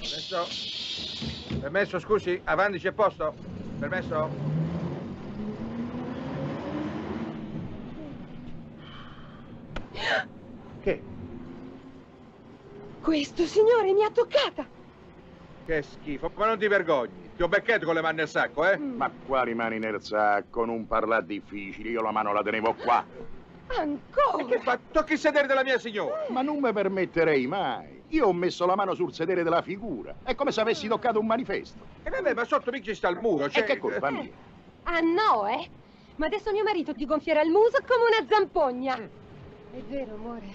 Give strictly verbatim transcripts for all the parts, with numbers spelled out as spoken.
Permesso? Permesso, scusi, avanti c'è posto? Permesso? Che? Questo signore mi ha toccata! Che schifo, ma non ti vergogni! Ti ho beccato con le mani nel sacco, eh? Mm. Ma quali mani nel sacco? Non parlare difficili, io la mano la tenevo qua. Ancora? E che fa? Tocchi il sedere della mia signora. Mm. Ma non me permetterei mai. Io ho messo la mano sul sedere della figura. È come se avessi toccato un manifesto. E vabbè, ma sotto mica sta il muro, cioè... E che colpa mia? Eh. Ah no, eh? Ma adesso mio marito ti gonfierà il muso come una zampogna. Mm. È vero, amore?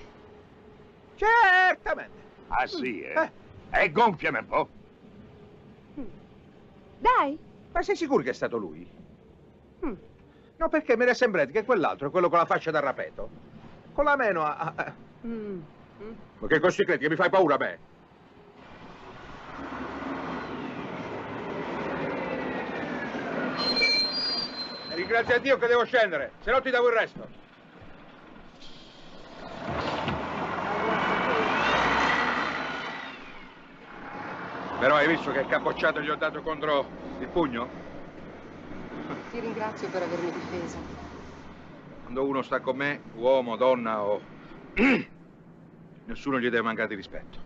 Certamente. Ah sì, eh? eh. E gonfiami un po'. Dai! Ma sei sicuro che è stato lui? Mm. No, perché mi era sembrato che quell'altro, quello con la faccia da rapeto, con la mano a... a... Mm. Mm. Ma che così credi, che mi fai paura a me? E ringrazia Dio che devo scendere, se no ti davo il resto. Però hai visto che capocciato gli ho dato contro il pugno? Ti ringrazio per avermi difesa. Quando uno sta con me, uomo, donna o... nessuno gli deve mancare di rispetto.